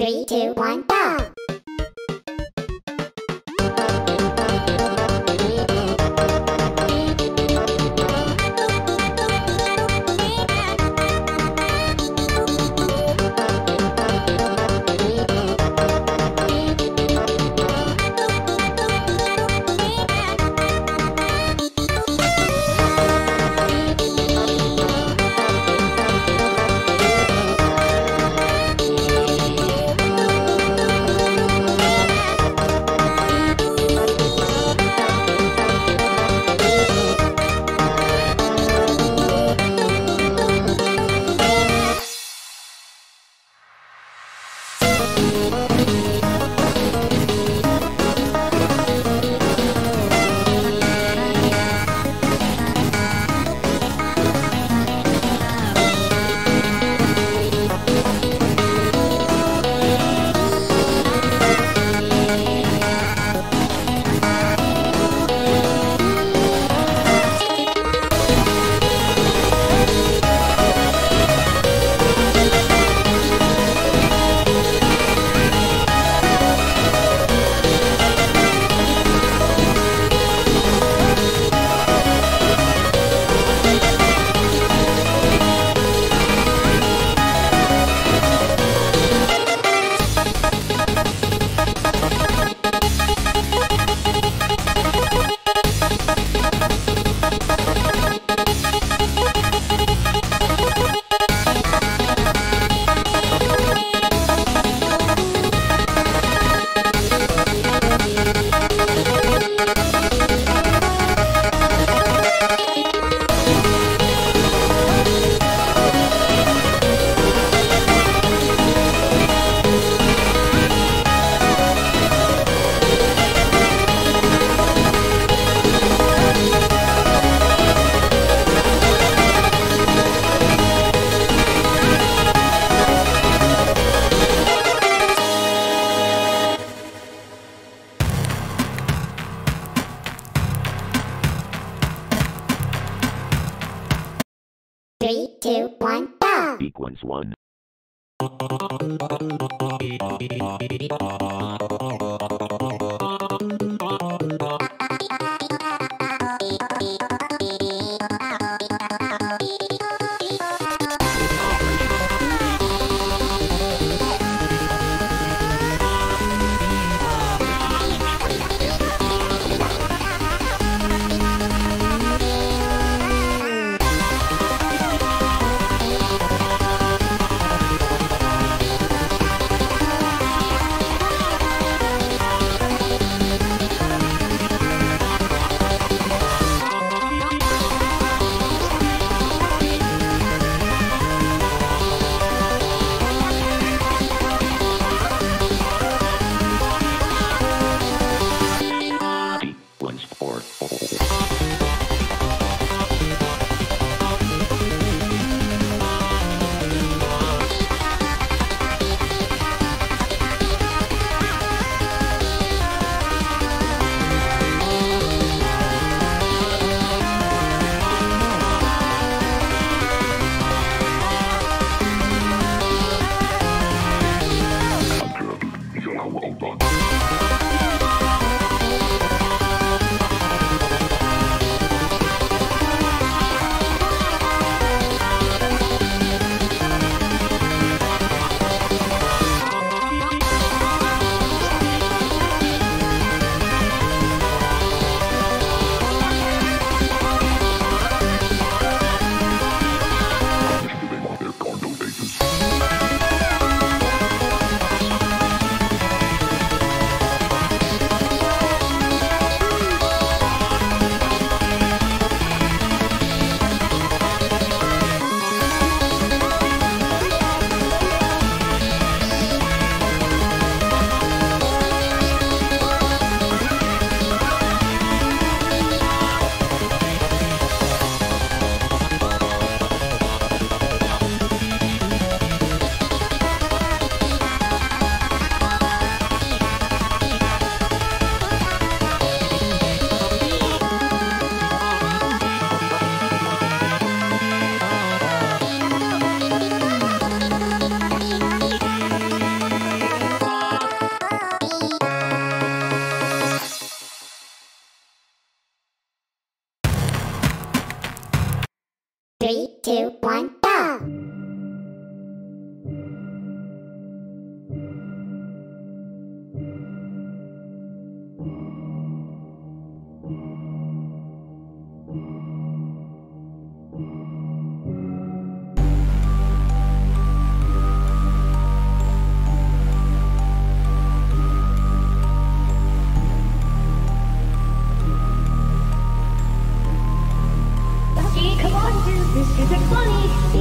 3, 2, 1, go! Sequence 1. 3, 2, 1, go! This isn't funny!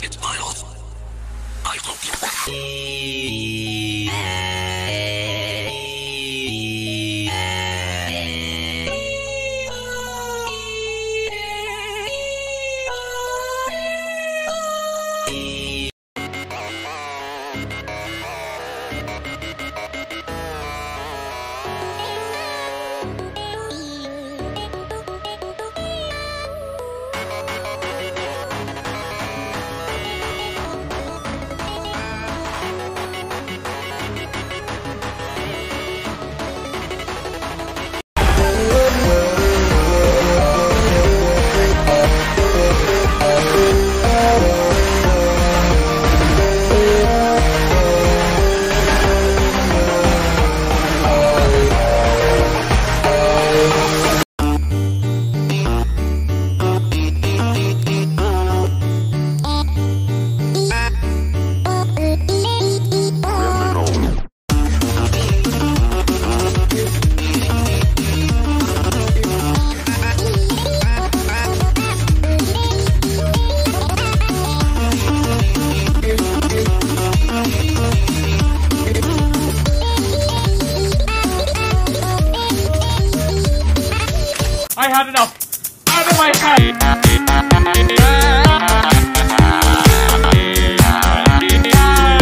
100 miles. I hope you I had enough. Out of my sight.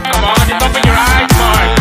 Come on, just open your eyes. Bye.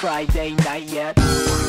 Friday night yet.